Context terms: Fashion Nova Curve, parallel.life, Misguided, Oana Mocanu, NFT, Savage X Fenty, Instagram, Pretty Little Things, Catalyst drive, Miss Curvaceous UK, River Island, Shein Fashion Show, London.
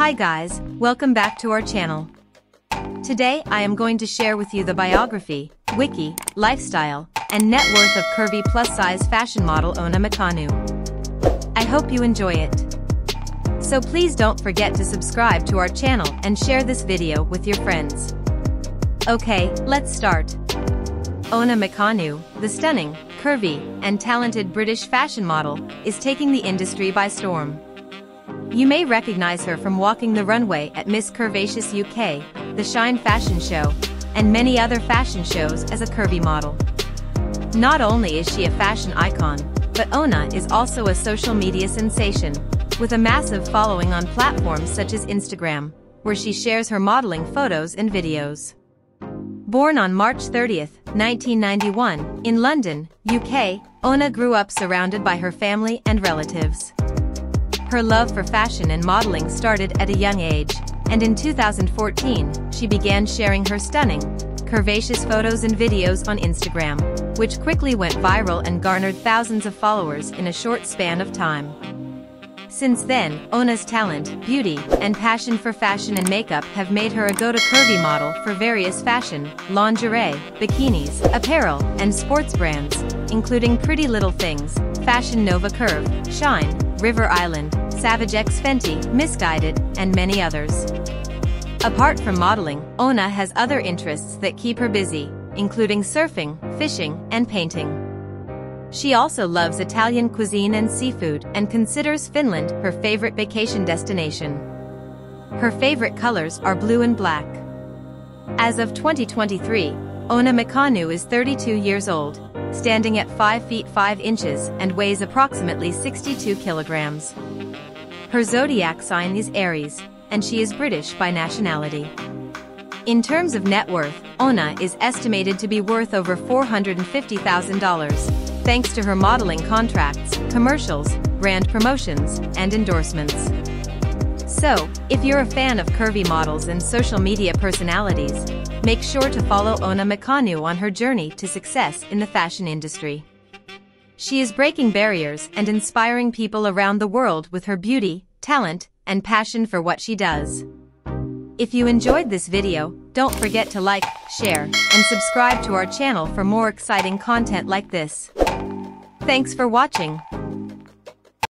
Hi guys, welcome back to our channel. Today I am going to share with you the biography, wiki, lifestyle, and net worth of curvy plus-size fashion model Oana Mocanu. I hope you enjoy it. So please don't forget to subscribe to our channel and share this video with your friends. Okay, let's start. Oana Mocanu, the stunning, curvy, and talented British fashion model, is taking the industry by storm. You may recognize her from walking the runway at Miss Curvaceous UK, the Shein Fashion Show, and many other fashion shows as a curvy model. Not only is she a fashion icon, but Oana is also a social media sensation, with a massive following on platforms such as Instagram, where she shares her modeling photos and videos. Born on March 30, 1991, in London, UK, Oana grew up surrounded by her family and relatives. Her love for fashion and modeling started at a young age, and in 2014, she began sharing her stunning, curvaceous photos and videos on Instagram, which quickly went viral and garnered thousands of followers in a short span of time. Since then, Oana's talent, beauty, and passion for fashion and makeup have made her a go-to curvy model for various fashion, lingerie, bikinis, apparel, and sports brands, including Pretty Little Things, Fashion Nova Curve, Shein, River Island, Savage X Fenty, Misguided, and many others. Apart from modeling, Oana has other interests that keep her busy, including surfing, fishing, and painting. She also loves Italian cuisine and seafood and considers Finland her favorite vacation destination. Her favorite colors are blue and black. As of 2023, Oana Mocanu is 32 years old, standing at 5 feet 5 inches and weighs approximately 62 kilograms. Her zodiac sign is Aries, and she is British by nationality. In terms of net worth, Oana is estimated to be worth over $450,000. Thanks to her modeling contracts, commercials, brand promotions, and endorsements. So, if you're a fan of curvy models and social media personalities, make sure to follow Oana Mocanu on her journey to success in the fashion industry. She is breaking barriers and inspiring people around the world with her beauty, talent, and passion for what she does. If you enjoyed this video, don't forget to like, share, and subscribe to our channel for more exciting content like this. Thanks for watching.